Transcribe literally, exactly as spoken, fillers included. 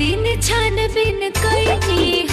दिन छान बिन कहीं